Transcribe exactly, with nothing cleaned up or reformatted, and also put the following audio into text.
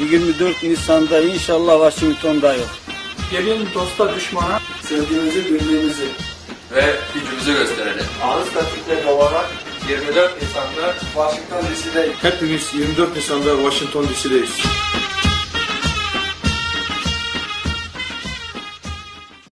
yirmi dört Nisan'da inşallah Washington'dayız. Gelin dosta düşmana sevgimizi, birliğimizi ve gücümüzü gösterelim. Ağız tatlıkla dolarak yirmi dört Nisan'da Washington D C'deyiz. Hepimiz yirmi dört Nisan'da Washington D C'deyiz.